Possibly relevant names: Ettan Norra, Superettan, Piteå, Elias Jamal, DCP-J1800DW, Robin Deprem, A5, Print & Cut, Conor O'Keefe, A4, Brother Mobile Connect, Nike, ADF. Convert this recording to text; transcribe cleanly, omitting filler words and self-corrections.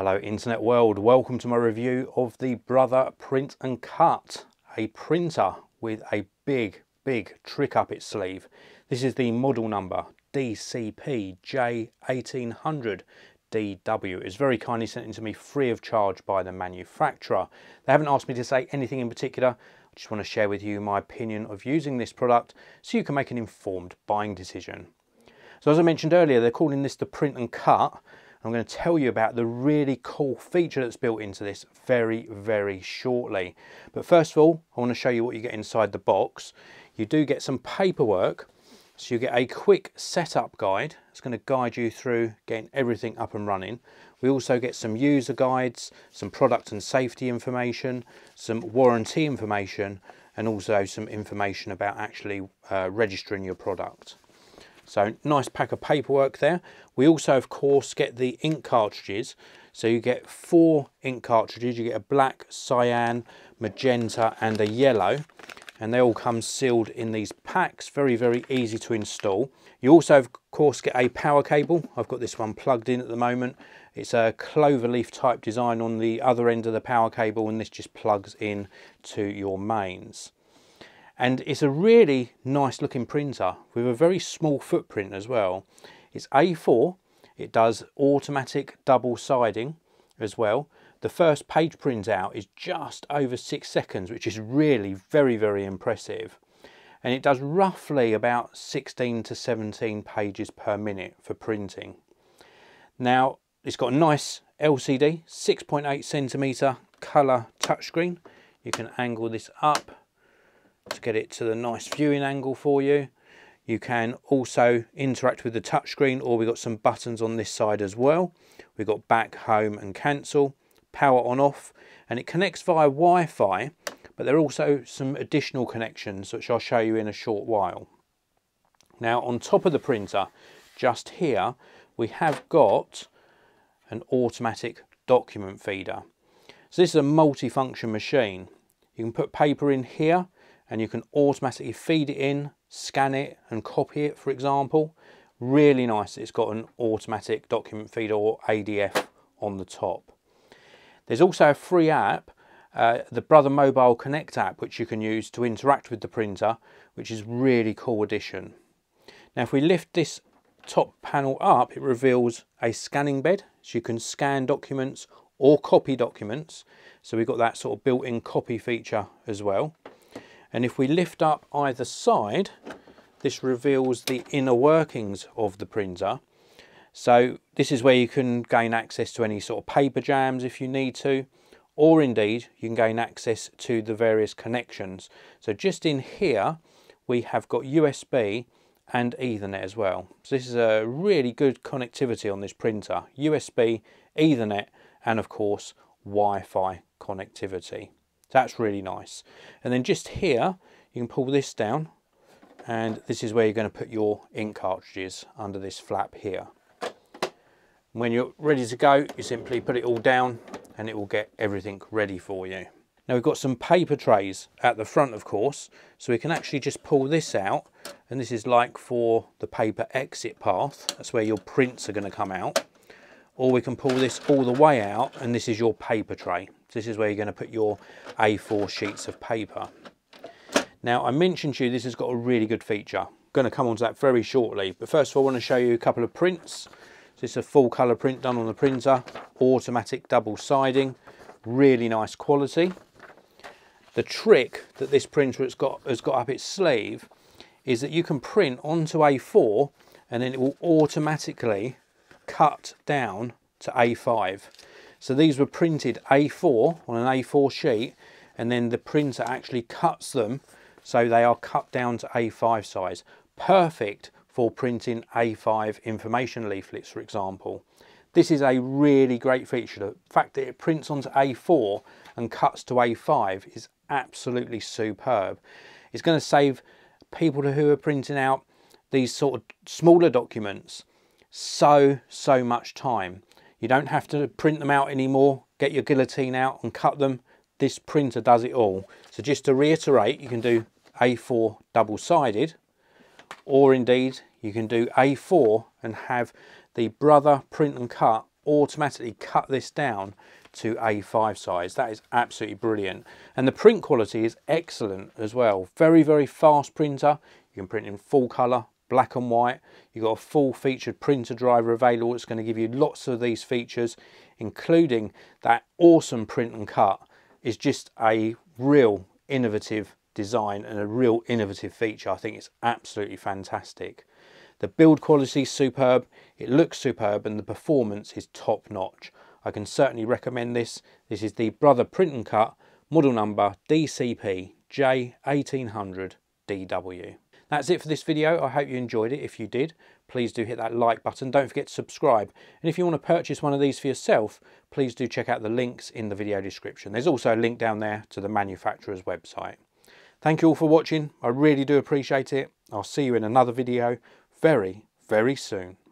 Hello internet world, welcome to my review of the Brother Print and Cut, a printer with a big trick up its sleeve. This is the model number DCP-J1800DW. It's very kindly sent in to me free of charge by the manufacturer. They haven't asked me to say anything in particular. I just want to share with you my opinion of using this product so you can make an informed buying decision. So as I mentioned earlier, they're calling this the Print and Cut. I'm going to tell you about the really cool feature that's built into this very shortly. But first of all, I want to show you what you get inside the box. You do get some paperwork, so you get a quick setup guide. It's going to guide you through getting everything up and running. We also get some user guides, some product and safety information, some warranty information, and also some information about actually registering your product. So nice pack of paperwork there. We also, of course, get the ink cartridges. So you get 4 ink cartridges. You get a black, cyan, magenta, and a yellow. And they all come sealed in these packs. Very easy to install. You also, of course, get a power cable. I've got this one plugged in at the moment. It's a cloverleaf type design on the other end of the power cable, and this just plugs in to your mains. And it's a really nice looking printer with a very small footprint as well. It's A4, it does automatic double siding as well. The first page printout is just over 6 seconds, which is really very impressive. And it does roughly about 16 to 17 pages per minute for printing. Now, it's got a nice LCD, 6.8 cm colour touchscreen. You can angle this up to get it to the nice viewing angle for you. You can also interact with the touchscreen, or we've got some buttons on this side as well. We've got back, home and cancel, power on off, and it connects via Wi-Fi, but there are also some additional connections which I'll show you in a short while. Now on top of the printer, just here, we have got an automatic document feeder. So this is a multi-function machine. You can put paper in here, and you can automatically feed it in, scan it and copy it, for example. Really nice, it's got an automatic document feeder, or ADF, on the top. There's also a free app, the Brother Mobile Connect app, which you can use to interact with the printer, which is really cool addition. Now if we lift this top panel up, it reveals a scanning bed, so you can scan documents or copy documents. So we've got that sort of built-in copy feature as well. And if we lift up either side, this reveals the inner workings of the printer. So this is where you can gain access to any sort of paper jams if you need to, or indeed you can gain access to the various connections. So just in here, we have got USB and Ethernet as well. So this is a really good connectivity on this printer, USB, Ethernet, and of course, Wi-Fi connectivity. That's really nice. And then just here, you can pull this down, and this is where you're going to put your ink cartridges under this flap here. When you're ready to go, you simply put it all down and it will get everything ready for you. Now we've got some paper trays at the front, of course, so we can actually just pull this out, and this is like for the paper exit path. That's where your prints are going to come out. Or we can pull this all the way out, and this is your paper tray. This is where you're going to put your A4 sheets of paper. Now, I mentioned to you this has got a really good feature. I'm going to come on to that very shortly. But first of all, I want to show you a couple of prints. So this is a full colour print done on the printer, automatic double siding, really nice quality. The trick that this printer has got up its sleeve is that you can print onto A4 and then it will automatically cut down to A5. So these were printed A4 on an A4 sheet, and then the printer actually cuts them so they are cut down to A5 size. Perfect for printing A5 information leaflets, for example. This is a really great feature. The fact that it prints onto A4 and cuts to A5 is absolutely superb. It's going to save people who are printing out these sort of smaller documents so much time. You don't have to print them out anymore, get your guillotine out and cut them. This printer does it all. So just to reiterate, you can do A4 double-sided, or indeed you can do A4 and have the Brother Print and Cut automatically cut this down to A5 size. That is absolutely brilliant. And the print quality is excellent as well. Very, very fast printer. You can print in full color, black and white. You've got a full featured printer driver available. It's going to give you lots of these features, including that awesome print and cut. It's just a real innovative design and a real innovative feature. I think it's absolutely fantastic. The build quality is superb, it looks superb, and the performance is top notch. I can certainly recommend this. This is the Brother Print and Cut, model number DCP-J1800DW. That's it for this video. I hope you enjoyed it. If you did, please do hit that like button. Don't forget to subscribe. And if you want to purchase one of these for yourself, please do check out the links in the video description. There's also a link down there to the manufacturer's website. Thank you all for watching. I really do appreciate it. I'll see you in another video very, very soon.